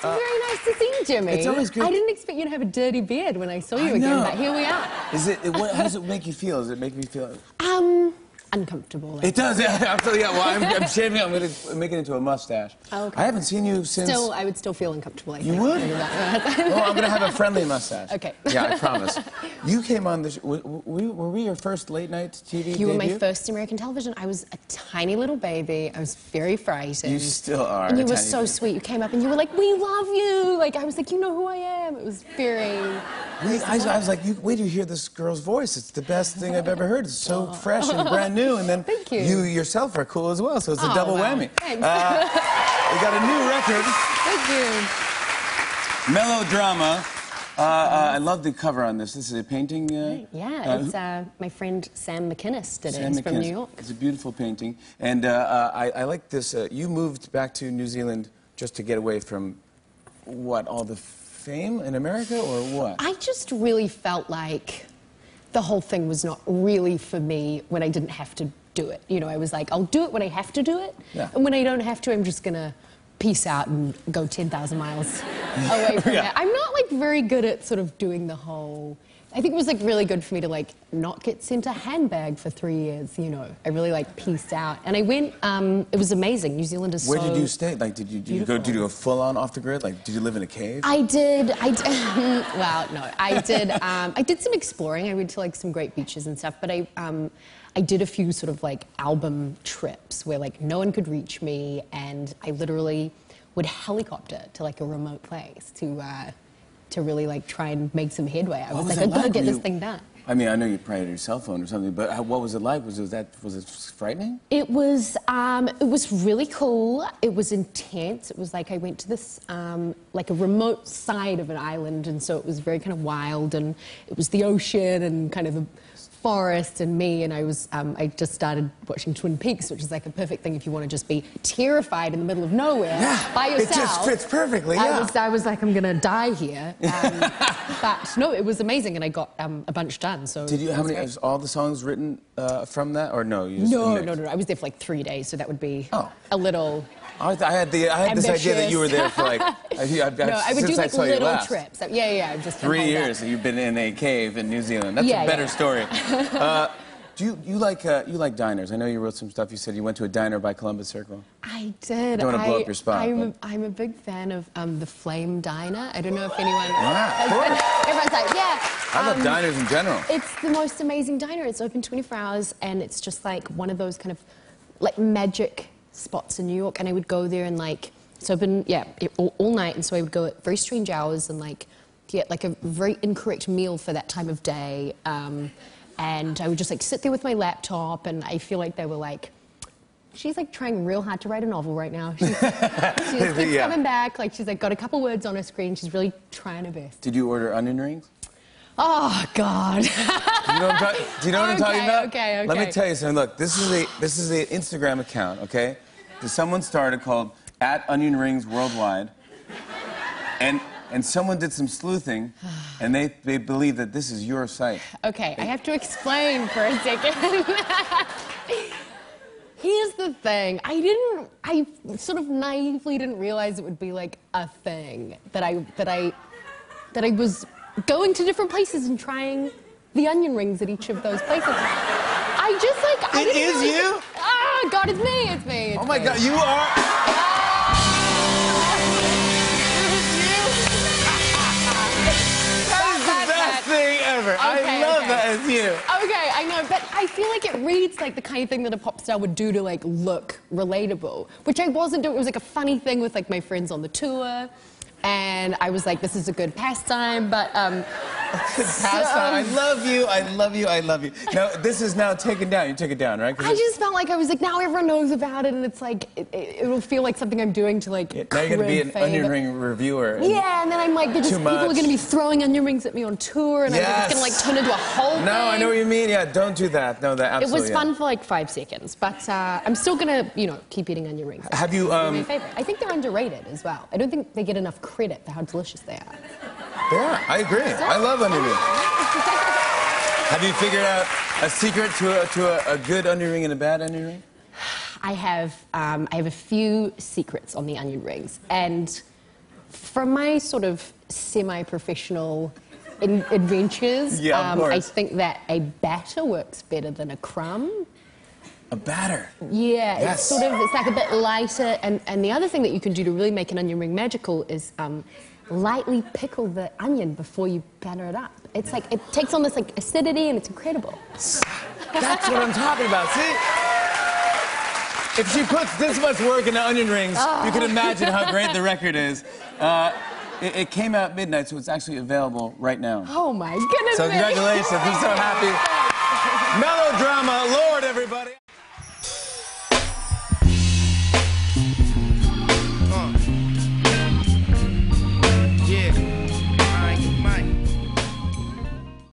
It's very nice to see you, Jimmy. It's always good. I didn't expect you to have a dirty beard when I saw you again, but here we are. How does it make you feel? Does it make me feel... uncomfortable. Like it does. I'm shaving it. I'm going to make it into a mustache. Oh, okay. I haven't seen you since... Still, I would still feel uncomfortable, I think. You would? Well, I'm going to have a friendly mustache. Okay. Yeah, I promise. You came on the... Were we your first late-night TV debut? You were my first American television. I was a tiny little baby. I was very frightened. You still are. And you were so sweet. You came up and you were like, "We love you." Like, I was like, "You know who I am." It was very... I was like, wait, you hear this girl's voice. It's the best thing I've ever heard. It's so fresh and brand new. And then you yourself are cool as well, so it's a double whammy. Thanks. We got a new record. Thank you. Melodrama. I love the cover on this. This is a painting? It's my friend Sam McInnes did it. He's from New York. It's a beautiful painting. And I like this. You moved back to New Zealand just to get away from, all the... fame in America, or what? I just really felt like the whole thing was not really for me when I didn't have to do it. You know, I was like, I'll do it when I have to do it, and when I don't have to, I'm just gonna peace out and go 10,000 miles away from that. I'm not like very good at sort of doing the whole... I think it was like really good for me to like not get sent a handbag for 3 years, you know. I really like peaced out. And I went, it was amazing. New Zealand is so beautiful. Where did you stay? Like, did you go full-on off the grid? Like, did you live in a cave? I did, well, no. I did some exploring. I went to like some great beaches and stuff, but I did a few sort of like album trips where like no one could reach me, and I literally would helicopter to like a remote place to really like try and make some headway. I was like, I've got to get this thing done. I mean, I know you probably had your cell phone or something, but what was it like? Was it frightening? It was really cool. It was intense. It was like I went to this, like a remote side of an island, and so it was very kind of wild, and it was the ocean and kind of the forest and me, and I just started watching Twin Peaks, which is like a perfect thing if you want to just be terrified in the middle of nowhere by yourself. It just fits perfectly. I was like, I'm gonna die here. But no, it was amazing, and I got a bunch done. So did you? How many? Was all the songs written from that, or no? You just no. I was there for like 3 days, so that would be a little. I had this idea that you were there for like... I would do like little trips. Just 3 years that you've been in a cave in New Zealand. That's a better story. You like diners. I know you wrote some stuff. You said you went to a diner by Columbus Circle. I did. Don't want to blow up your spot. I'm a big fan of the Flame Diner. I don't know if anyone... Everyone's like, I love diners in general. It's the most amazing diner. It's open 24 hours, and it's just like one of those kind of like magic spots in New York, and I would go there and like, it's open all night, and so I would go at very strange hours and like get like a very incorrect meal for that time of day, and I would just like sit there with my laptop, and I feel like they were like, she's like trying real hard to write a novel right now. She keeps coming back, like she's like got a couple words on her screen, she's really trying her best. Did you order onion rings? Oh, God. Do you know what I'm talking about? Okay, okay. Let me tell you something. Look, this is the Instagram account, okay? That someone started called @OnionRingsWorldwide. And someone did some sleuthing, and they believe that this is your site. Okay, I have to explain for a second. Here's the thing. I sort of naively didn't realize it would be like a thing that I was going to different places and trying the onion rings at each of those places. I just like... It is you? Oh, God, it's me, it's me. Oh, my God, you are... That is the best thing ever. I love that as you. Okay, I know, but I feel like it reads like the kind of thing that a pop star would do to, like, look relatable, which I wasn't doing. It was, like, a funny thing with, like, my friends on the tour. And I was like, this is a good pastime, but... I love you, I love you, I love you. Now, this is now taken down. You took it down, right? I just felt like I was like, now everyone knows about it, and it's like, it'll feel like something I'm doing to like... now you're going to be an onion ring reviewer. And and then I'm like, people are going to be throwing onion rings at me on tour, and I'm like, it's going to like turn into a whole thing. No, I know what you mean. Yeah, don't do that. No, that absolutely... It was fun for like 5 seconds, but I'm still going to, you know, keep eating onion rings. Have you... They're my favorite. I think they're underrated as well. I don't think they get enough credit for how delicious they are. Yeah, I agree. I love onion rings. Have you figured out a secret to a good onion ring and a bad onion ring? I have a few secrets on the onion rings, and From my sort of semi-professional adventures, I think that a batter works better than a crumb. A batter? Yeah, yes. It's like a bit lighter. And the other thing that you can do to really make an onion ring magical is lightly pickle the onion before you batter it up. It's like, it takes on this like acidity and it's incredible. That's what I'm talking about, see? If she puts this much work into onion rings, you can imagine how great the record is. It came out midnight, so it's actually available right now. Oh my goodness! So congratulations! I'm so happy.